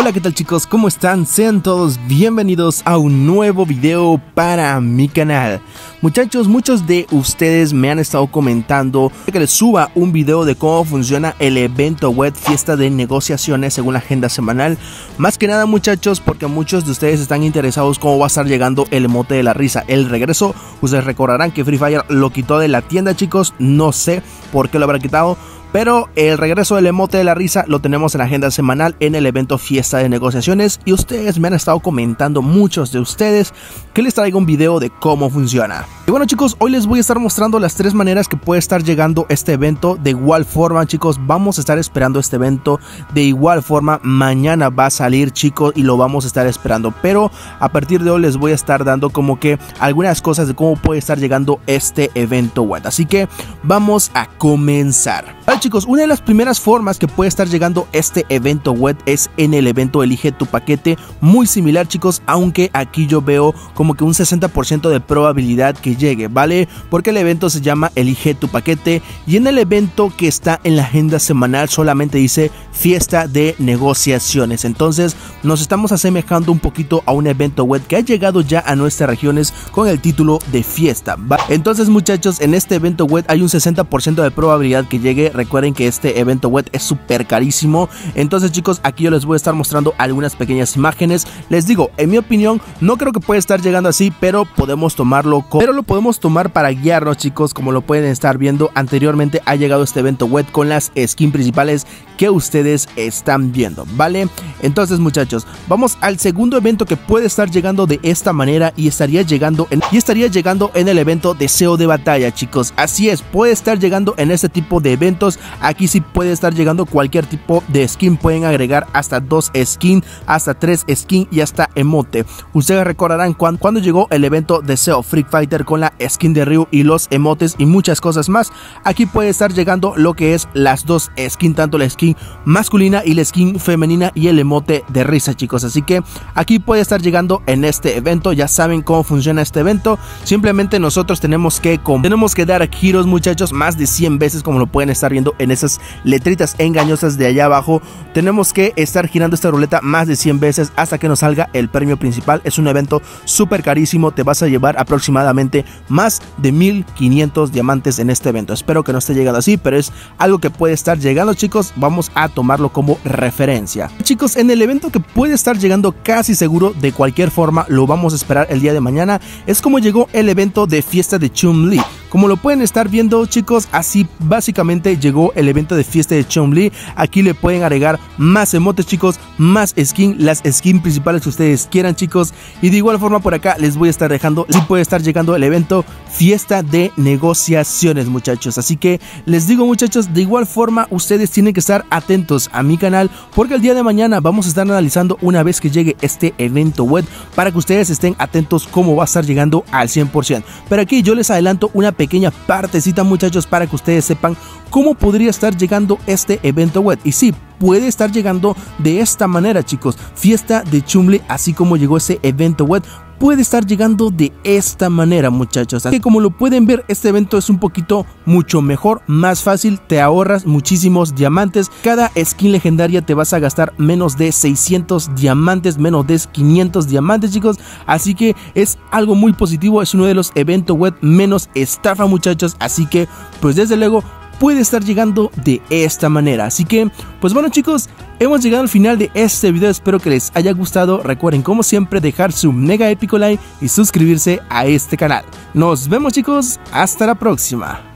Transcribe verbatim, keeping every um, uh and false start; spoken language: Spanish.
Hola, ¿qué tal chicos? ¿Cómo están? Sean todos bienvenidos a un nuevo video para mi canal. Muchachos, muchos de ustedes me han estado comentando que les suba un video de cómo funciona el evento web Fiesta de Negociaciones según la agenda semanal. Más que nada muchachos, porque muchos de ustedes están interesados cómo va a estar llegando el emote de la risa, el regreso. Ustedes recordarán que Free Fire lo quitó de la tienda chicos, no sé por qué lo habrá quitado. Pero el regreso del emote de la risa lo tenemos en la agenda semanal en el evento Fiesta de Negociaciones. Y ustedes me han estado comentando, muchos de ustedes, que les traigo un video de cómo funciona. Y bueno chicos, hoy les voy a estar mostrando las tres maneras que puede estar llegando este evento. De igual forma chicos, vamos a estar esperando este evento. De igual forma, mañana va a salir chicos y lo vamos a estar esperando. Pero a partir de hoy les voy a estar dando como que algunas cosas de cómo puede estar llegando este evento web. Así que vamos a comenzar. Chicos, una de las primeras formas que puede estar llegando este evento web es en el evento Elige tu paquete, muy similar chicos, aunque aquí yo veo como que un sesenta por ciento de probabilidad que llegue, ¿vale? Porque el evento se llama Elige tu paquete y en el evento que está en la agenda semanal solamente dice Fiesta de Negociaciones. Entonces nos estamos asemejando un poquito a un evento web que ha llegado ya a nuestras regiones con el título de fiesta, ¿vale? Entonces muchachos, en este evento web hay un sesenta por ciento de probabilidad que llegue. Recuerden que este evento web es súper carísimo. Entonces chicos, aquí yo les voy a estar mostrando algunas pequeñas imágenes. Les digo, en mi opinión, no creo que pueda estar llegando así, pero podemos tomarlo con... Pero lo podemos tomar para guiarnos chicos. Como lo pueden estar viendo, anteriormente ha llegado este evento web con las skins principales que ustedes están viendo, ¿vale? Entonces muchachos, vamos al segundo evento que puede estar llegando de esta manera. Y estaría llegando en, y estaría llegando en el evento Deseo de Batalla chicos. Así es, puede estar llegando en este tipo de eventos. Aquí sí puede estar llegando cualquier tipo de skin. Pueden agregar hasta dos skins, hasta tres skins y hasta emote. Ustedes recordarán cuando, cuando llegó el evento de Seo Freak Fighter con la skin de Ryu y los emotes y muchas cosas más. Aquí puede estar llegando lo que es las dos skins, tanto la skin masculina y la skin femenina y el emote de risa chicos. Así que aquí puede estar llegando en este evento. Ya saben cómo funciona este evento. Simplemente nosotros tenemos que, tenemos que dar giros muchachos más de cien veces, como lo pueden estar viendo en esas letritas engañosas de allá abajo. Tenemos que estar girando esta ruleta más de cien veces hasta que nos salga el premio principal. Es un evento súper carísimo, te vas a llevar aproximadamente más de mil quinientos diamantes en este evento. Espero que no esté llegando así, pero es algo que puede estar llegando chicos, vamos a tomarlo como referencia. Chicos, en el evento que puede estar llegando casi seguro, de cualquier forma lo vamos a esperar el día de mañana, es como llegó el evento de fiesta de Chun-Li. Como lo pueden estar viendo chicos, así básicamente llegó el evento de fiesta de Chun-Li. Aquí le pueden agregar más emotes chicos, más skin, las skins principales que ustedes quieran chicos. Y de igual forma por acá les voy a estar dejando, sí puede estar llegando el evento Fiesta de Negociaciones muchachos. Así que les digo muchachos, de igual forma ustedes tienen que estar atentos a mi canal, porque el día de mañana vamos a estar analizando una vez que llegue este evento web, para que ustedes estén atentos cómo va a estar llegando al cien por ciento. Pero aquí yo les adelanto una pequeña partecita muchachos, para que ustedes sepan cómo podría estar llegando este evento web. Y sí, puede estar llegando de esta manera chicos. Fiesta de Chun-Li, así como llegó ese evento web, puede estar llegando de esta manera muchachos. Así que como lo pueden ver, este evento es un poquito mucho mejor, más fácil, te ahorras muchísimos diamantes. Cada skin legendaria te vas a gastar menos de seiscientos diamantes, menos de quinientos diamantes chicos. Así que es algo muy positivo, es uno de los eventos web menos estafa muchachos. Así que pues desde luego puede estar llegando de esta manera. Así que pues bueno chicos, hemos llegado al final de este video. Espero que les haya gustado. Recuerden como siempre dejar su mega épico like y suscribirse a este canal. Nos vemos chicos, hasta la próxima.